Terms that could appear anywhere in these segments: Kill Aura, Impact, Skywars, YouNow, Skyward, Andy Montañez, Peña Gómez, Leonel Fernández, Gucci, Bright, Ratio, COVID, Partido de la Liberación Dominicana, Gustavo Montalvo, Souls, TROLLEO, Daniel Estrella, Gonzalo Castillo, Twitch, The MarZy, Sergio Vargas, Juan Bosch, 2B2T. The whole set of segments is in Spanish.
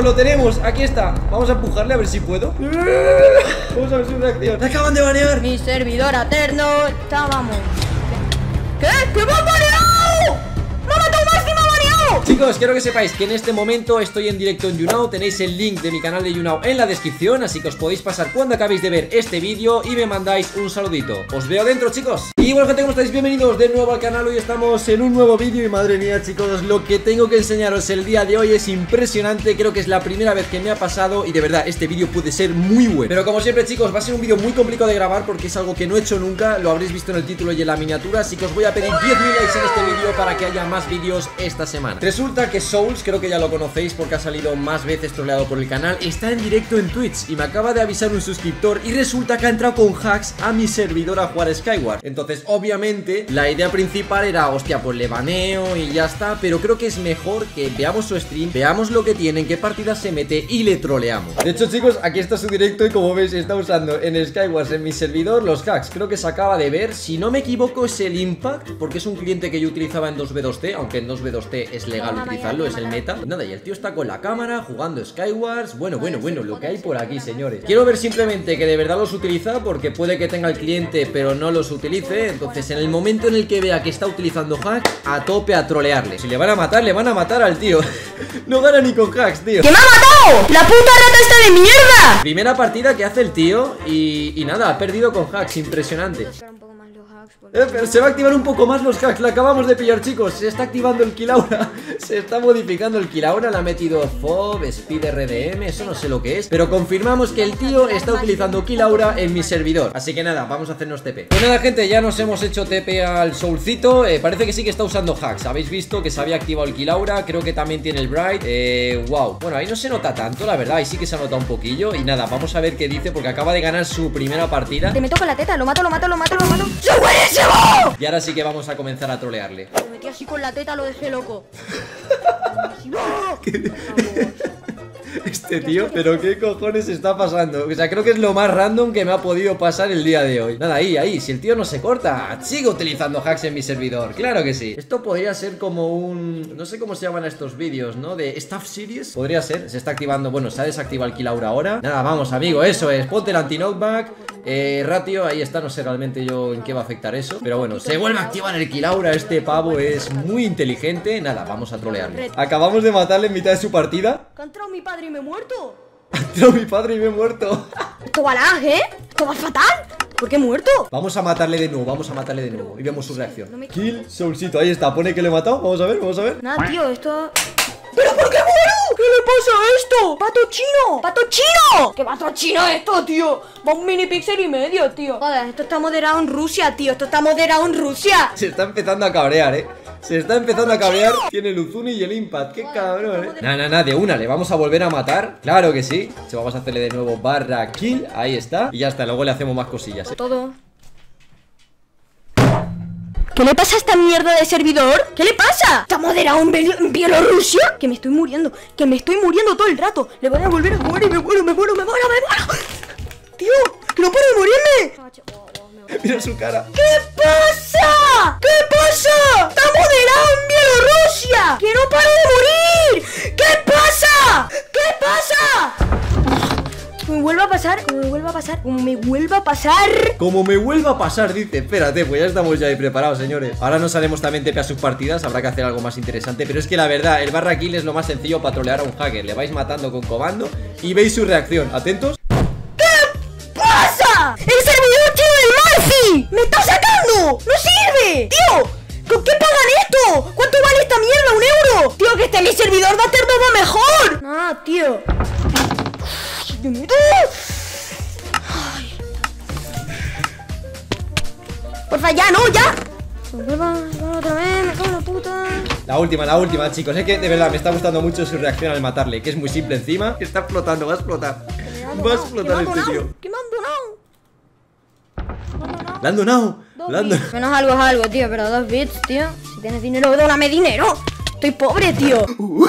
Chicos, lo tenemos, aquí está. Vamos a empujarle a ver si puedo. Vamos a ver su reacción. Acaban de banear. Mi servidor eterno está, vamos. ¿Qué? ¿Qué me han baneado? ¡No me tomas que me han baneado! Chicos, quiero que sepáis que en este momento estoy en directo en YouNow. Tenéis el link de mi canal de YouNow en la descripción, así que os podéis pasar cuando acabéis de ver este vídeo y me mandáis un saludito. Os veo dentro, chicos. Y bueno, gente, ¿cómo estáis? Bienvenidos de nuevo al canal. Hoy estamos en un nuevo vídeo y madre mía, chicos, lo que tengo que enseñaros el día de hoy es impresionante. Creo que es la primera vez que me ha pasado y de verdad, este vídeo puede ser muy bueno. Pero como siempre, chicos, va a ser un vídeo muy complicado de grabar porque es algo que no he hecho nunca. Lo habréis visto en el título y en la miniatura, así que os voy a pedir 10.000 likes en este vídeo para que haya más vídeos esta semana. Resulta que Souls, creo que ya lo conocéis porque ha salido más veces troleado por el canal, está en directo en Twitch y me acaba de avisar un suscriptor y resulta que ha entrado con hacks a mi servidor a jugar Skyward. Entonces, obviamente, la idea principal era, hostia, pues le baneo y ya está. Pero creo que es mejor que veamos su stream, veamos lo que tiene, en qué partida se mete y le troleamos. De hecho, chicos, aquí está su directo y como veis está usando en Skywars, en mi servidor, los hacks. Creo que se acaba de ver, si no me equivoco es el Impact, porque es un cliente que yo utilizaba en 2B2T, aunque en 2B2T es legal utilizarlo, es el meta. Nada, y el tío está con la cámara jugando Skywars. Bueno, bueno, bueno, lo que hay por aquí, señores. Quiero ver simplemente que de verdad los utiliza, porque puede que tenga el cliente pero no los utilice. Entonces en el momento en el que vea que está utilizando hacks, a tope a trolearle. Si le van a matar, le van a matar al tío. No gana ni con hacks, tío. ¡Que me ha matado! ¡La puta rata está de mierda! Primera partida que hace el tío y nada, ha perdido con hacks, impresionante. Pero se va a activar un poco más los hacks. La acabamos de pillar, chicos. Se está activando el Kill Aura. Se está modificando el Kill Aura. Le ha metido FOB, Speed RDM. Eso no sé lo que es, pero confirmamos que el tío está utilizando Kill Aura en mi servidor. Así que nada, vamos a hacernos TP. Pues nada, gente, ya nos hemos hecho TP al Soulcito. Parece que sí que está usando hacks. Habéis visto que se había activado el Kill Aura. Creo que también tiene el Bright. Wow. Bueno, ahí no se nota tanto, la verdad. Ahí sí que se nota un poquillo. Y nada, vamos a ver qué dice, porque acaba de ganar su primera partida. Te meto con la teta. Lo mato, lo mato, lo mato, lo mato. Y ahora sí que vamos a comenzar a trolearle. Lo metí así con la teta, lo dejé loco. Este tío, pero qué cojones está pasando. O sea, creo que es lo más random que me ha podido pasar el día de hoy. Nada, ahí, si el tío no se corta, sigue utilizando hacks en mi servidor, claro que sí. Esto podría ser como un... no sé cómo se llaman estos vídeos, ¿no? De Staff Series, podría ser, se está activando. Bueno, se ha desactivado el Kill Aura ahora. Nada, vamos, amigo, eso es, ponte el anti-knockback. Ratio, ahí está, no sé realmente yo en qué va a afectar eso, pero bueno, se vuelve a activar el Kill Aura. Este pavo es muy inteligente. Nada, vamos a trolearle. Acabamos de matarle en mitad de su partida. ¿Ha entrado mi padre y me he muerto? Ha entrado mi padre y me he muerto. Esto va lag, ¿eh? Esto va fatal. ¿Por qué he muerto? Vamos a matarle de nuevo, vamos a matarle de nuevo y vemos su reacción. Kill Soulcito, ahí está, pone que le he matado. Vamos a ver, vamos a ver. Nada, tío, esto... ¿Pero por qué muero? ¿Qué le pasa a esto? ¡Pato chino! ¡Pato chino! ¿Qué pato chino es esto, tío? Va un mini píxel y medio, tío. Joder, esto está moderado en Rusia, tío. Esto está moderado en Rusia. Se está empezando a cabrear, Se está empezando a cabrear. Tiene el Uzuni y el Impact. ¡Qué cabrón, Nada, de una. Le vamos a volver a matar. Claro que sí. Vamos a hacerle de nuevo barra kill. Ahí está. Y ya está. Luego le hacemos más cosillas. Todo. ¿Qué le pasa a esta mierda de servidor? ¿Qué le pasa? ¿Está moderado en Bielorrusia? Que me estoy muriendo. Que me estoy muriendo todo el rato. Le van a volver a jugar y me muero. Tío, que no puedo morirme. Mira su cara. ¿Qué pasa? ¿Qué pasa? ¡Está moderado en Bielorrusia! ¡Que no paro de morir! ¿Qué pasa? ¿Qué pasa? Como me vuelva a pasar, dice. Espérate, pues ya estamos ya ahí preparados, señores. Ahora nos haremos también TP a sus partidas. Habrá que hacer algo más interesante, pero es que la verdad, el barra kill es lo más sencillo para trolear a un hacker. Le vais matando con comando y veis su reacción. ¿Atentos? ¿Qué pasa? ¡El servidor, tío, del MarZy! ¡Me está sacando! ¡No sirve! ¡Tío! ¿Con qué pagan esto? ¿Cuánto vale esta mierda? ¡€1! ¡Tío, que este mi servidor va a ser todo mejor! ¡Ah, tío! Ay. Porfa, ya, no, ya. La última, chicos. Es que de verdad me está gustando mucho su reacción al matarle, que es muy simple encima. Está explotando, va a explotar. Va a explotar este tío. ¿Qué me han donado? Le han donado. Menos algo es algo, tío, pero 2 bits, tío. Si tienes dinero, dóname dinero. Estoy pobre, tío. No.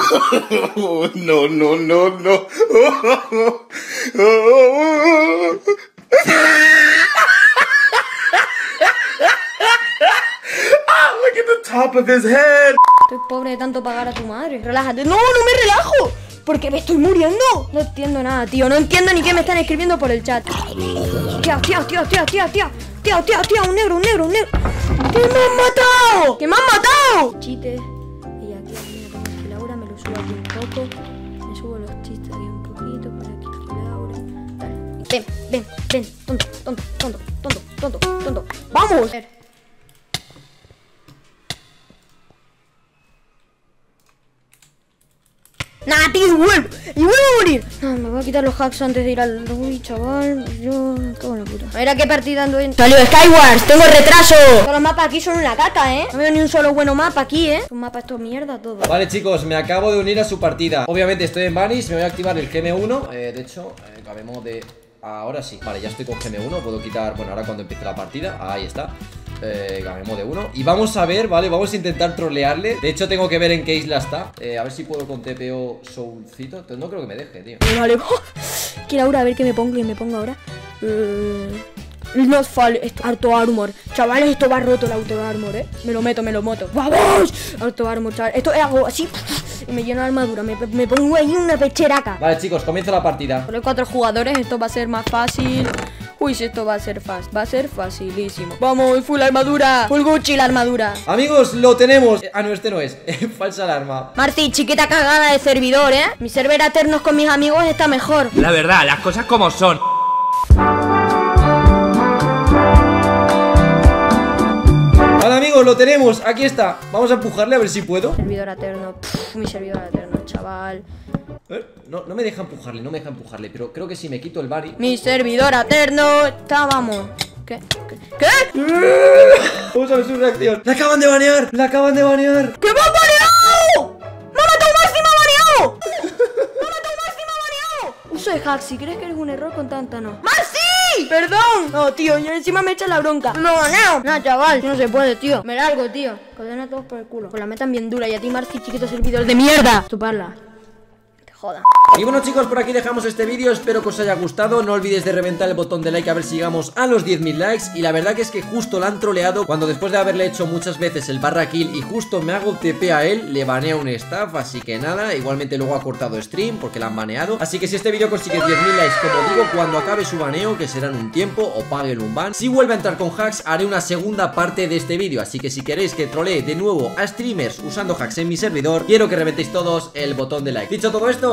Look at the top of his head. Estoy pobre de tanto pagar a tu madre. Relájate. No me relajo. porque me estoy muriendo. No entiendo nada, tío. No entiendo ni qué me están escribiendo por el chat. Tío, un negro. ¡Que me han matado! Chiste. Y aquí, mira, con el Kill Aura me lo subo aquí un poco. Me subo los chistes aquí un poquito. Por aquí el Kill Aura. Dale. Ven. Tonto. ¡Vamos! Nah, tío, y vuelvo a morir. No, me voy a quitar los hacks antes de ir al... Uy, chaval, yo... Cago en la puta. A ver a qué partida ando en... ¡Salió Skywars! ¡Tengo retraso! Todos los mapas aquí son una caca, ¿eh? No veo ni un solo bueno mapa aquí, ¿eh? Un mapa esto mierda todo. Vale, chicos, me acabo de unir a su partida. Obviamente estoy en Vanish, me voy a activar el GM1. De hecho, acabemos de... Ahora sí. Vale, ya estoy con GM1, puedo quitar... Bueno, ahora cuando empiece la partida, ahí está. Cambiamos de uno. Y vamos a ver, ¿vale? Vamos a intentar trolearle. De hecho, tengo que ver en qué isla está. A ver si puedo con TPO Soulcito. Entonces, no creo que me deje, tío. Vale. Quiero ahora a ver qué me pongo. Ahora. No fall. Esto, harto armor. Chavales, esto va roto el auto armor, ¿eh? Me lo meto. ¡Vamos! Harto armor, chaval. Esto hago así. Y me lleno de armadura. Me pongo ahí una pecheraca. Vale, chicos, comienza la partida. Con los 4 jugadores, esto va a ser más fácil. Uy, si esto va a ser fácil, va a ser facilísimo. Vamos, full armadura, full Gucci la armadura. Amigos, lo tenemos. Ah, no, este no es, falsa alarma. MarZy, chiquita cagada de servidor, ¿eh? Mi server eternos con mis amigos está mejor. La verdad, las cosas como son. Vale, amigos, lo tenemos, aquí está. Vamos a empujarle a ver si puedo. Servidor eterno, mi servidor eterno, chaval. No me deja empujarle, pero creo que si me quito el bari... Mi servidor eterno, está, vamos. ¿Qué? Vamos a ver su reacción. ¡La acaban de banear! ¡Que me han baneado! ¡Me ha matado MarZy, me ha baneado! Uso de hack, si crees que eres un error, con tanta no. ¡MarZy! ¡Perdón! No, tío, y encima me echa la bronca. ¡No! No, chaval, no se puede, tío. Me largo, tío. Condena a todos por el culo. Pues la metan bien dura. Y a ti, MarZy, chiquito servidor de mierda. Chuparla. Joda. Y bueno, chicos, por aquí dejamos este vídeo. Espero que os haya gustado, no olvidéis de reventar el botón de like a ver si llegamos a los 10.000 likes. Y la verdad que es que justo la han troleado, cuando después de haberle hecho muchas veces el barra kill y justo me hago TP a él, le banea un staff, así que nada. Igualmente luego ha cortado stream porque la han baneado. Así que si este vídeo consigue 10.000 likes, como digo, cuando acabe su baneo, que será en un tiempo, o paguen un ban, si vuelve a entrar con hacks, haré una segunda parte de este vídeo. Así que si queréis que trolee de nuevo a streamers usando hacks en mi servidor, quiero que reventéis todos el botón de like. Dicho todo esto,